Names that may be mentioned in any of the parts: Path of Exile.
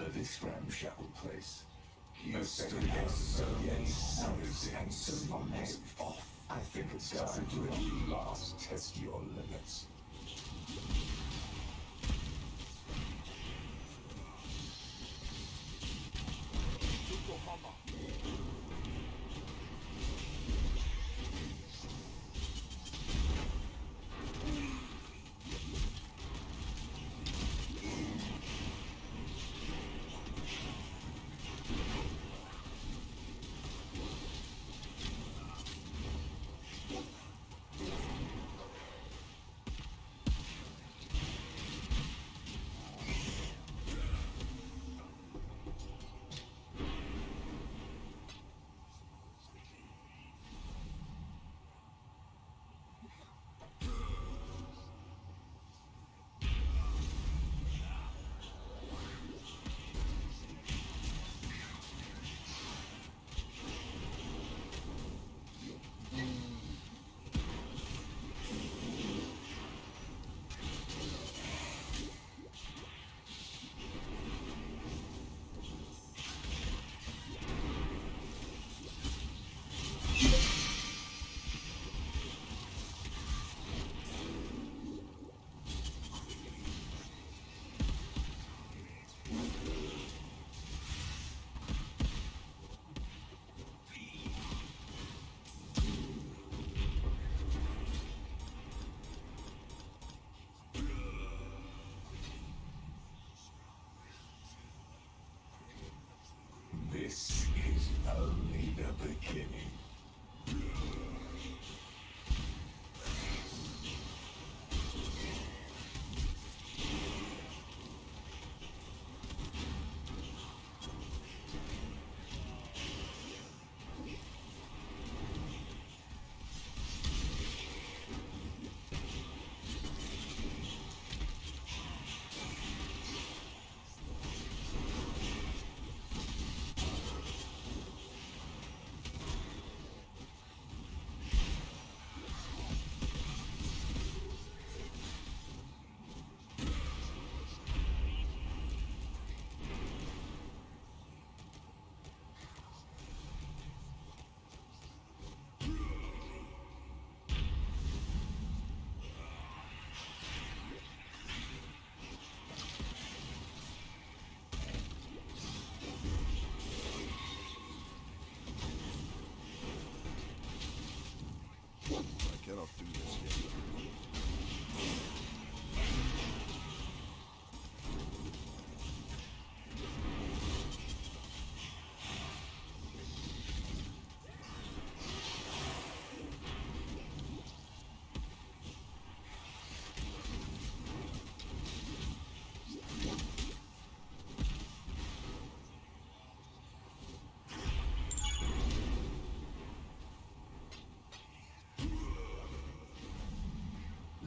remember this ramshackle place. You said it has so many summers and so long off. I think it's time to at last test your limits. This is only the beginning.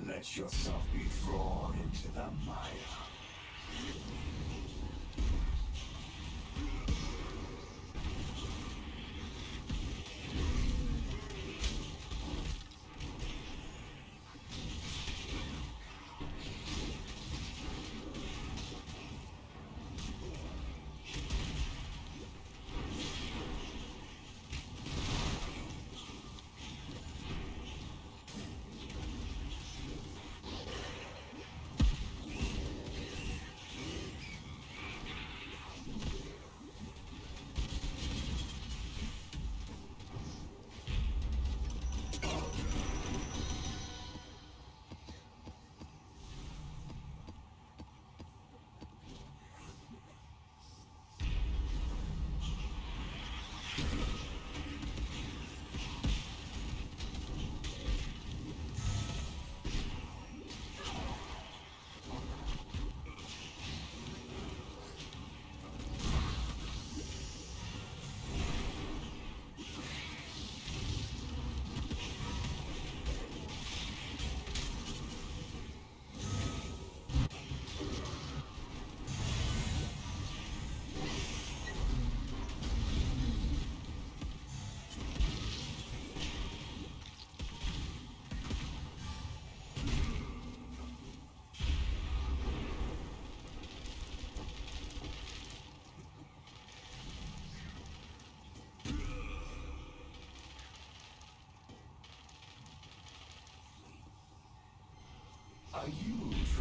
Let yourself be drawn into the mire.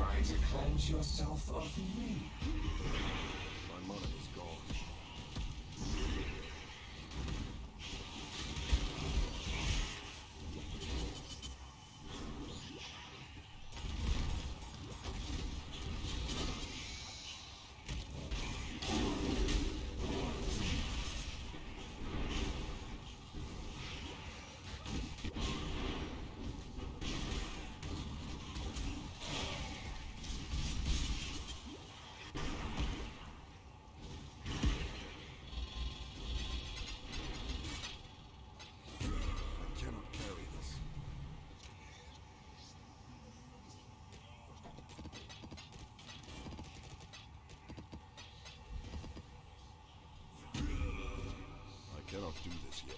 Try to cleanse yourself of me. My mother is gone. I cannot do this yet.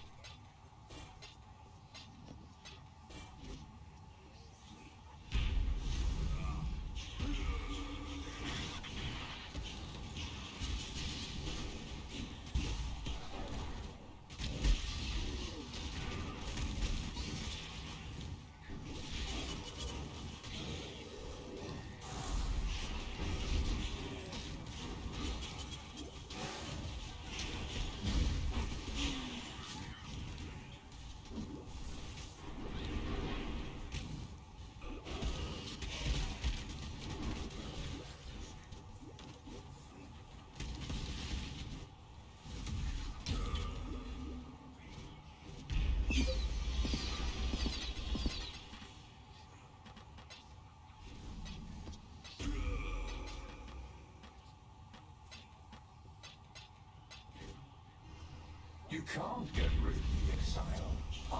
You can't get rid of the exile. I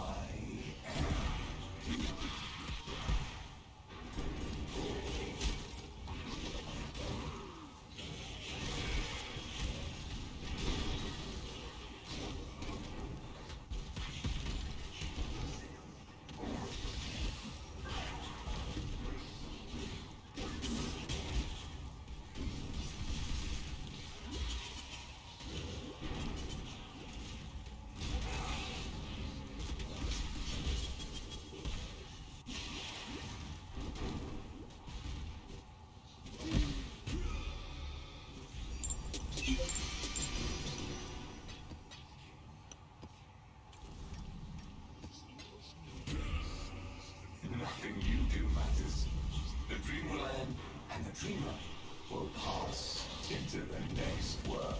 am. Nothing you do matters. The dream will end, and the dreamer will pass into the next world.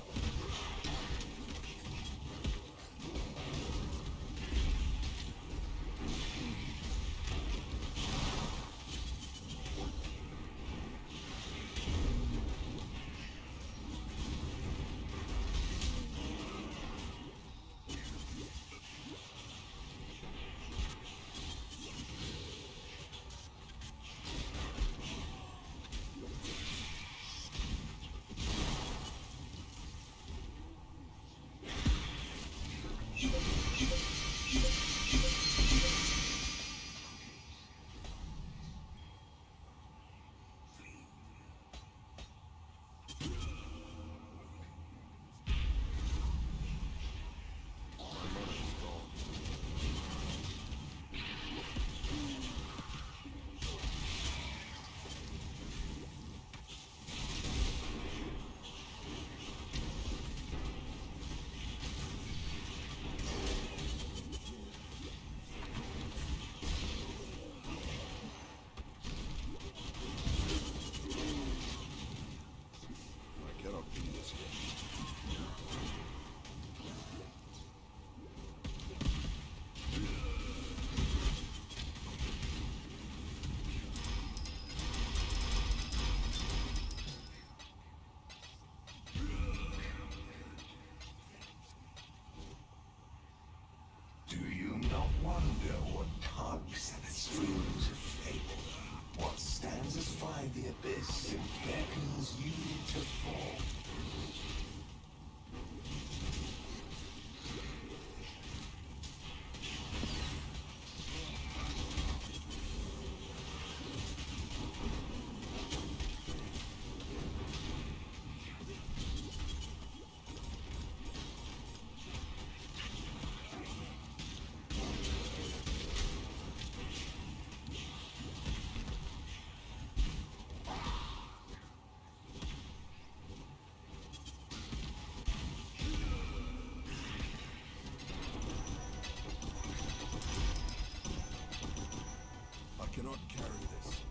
cannot carry this.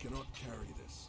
Cannot carry this.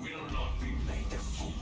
will not be made a fool.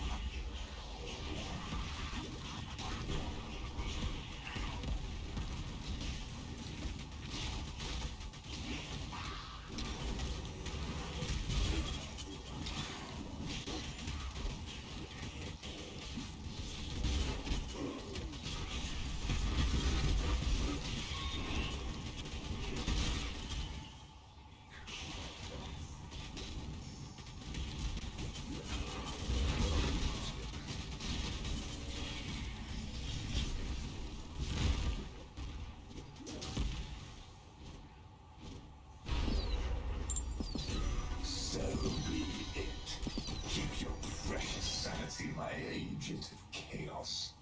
My agent of chaos,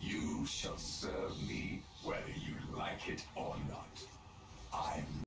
you shall serve me whether you like it or not. I'm